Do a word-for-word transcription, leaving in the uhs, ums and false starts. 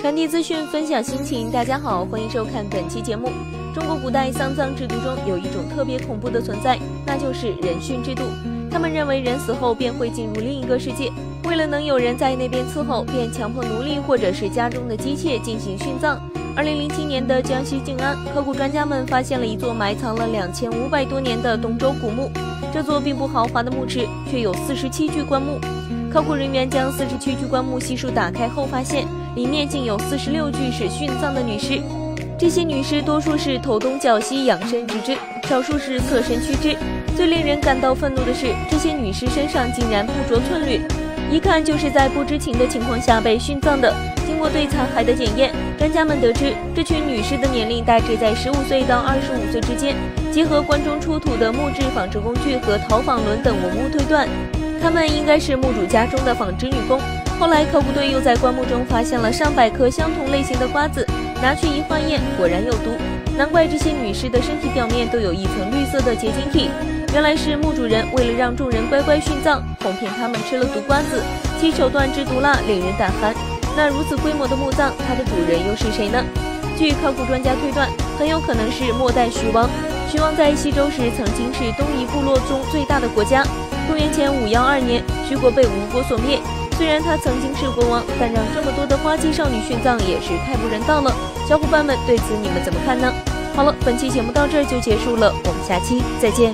传递资讯，分享心情。大家好，欢迎收看本期节目。中国古代丧葬制度中有一种特别恐怖的存在，那就是人殉制度。他们认为人死后便会进入另一个世界，为了能有人在那边伺候，便强迫奴隶或者是家中的机械进行殉葬。二零零七年的江西靖安，考古专家们发现了一座埋藏了两千五百多年的董州古墓。这座并不豪华的墓池，却有四十七具棺木。考古人员将四十七具棺木悉数打开后，发现里面竟有四十六具是殉葬的女尸。这些女尸多数是头东脚西、仰身直肢，少数是侧身屈肢。最令人感到愤怒的是，这些女尸身上竟然不着寸缕，一看就是在不知情的情况下被殉葬的。经过对残骸的检验，专家们得知这群女尸的年龄大致在十五岁到二十五岁之间。结合关中出土的木质纺织工具和陶纺轮等文物推断，她们应该是墓主家中的纺织女工。后来，考古队又在棺木中发现了上百颗相同类型的瓜子，拿去一化验，果然有毒。难怪这些女尸的身体表面都有一层绿色的结晶体，原来是墓主人为了让众人乖乖殉葬，哄骗她们吃了毒瓜子，其手段之毒辣令人胆寒。那如此规模的墓葬，它的主人又是谁呢？据考古专家推断，很有可能是末代徐王。徐王在西周时曾经是东夷部落中最大的国家。公元前五幺二年，徐国被吴国所灭。虽然他曾经是国王，但让这么多的花季少女殉葬也是太不人道了。小伙伴们对此你们怎么看呢？好了，本期节目到这儿就结束了，我们下期再见。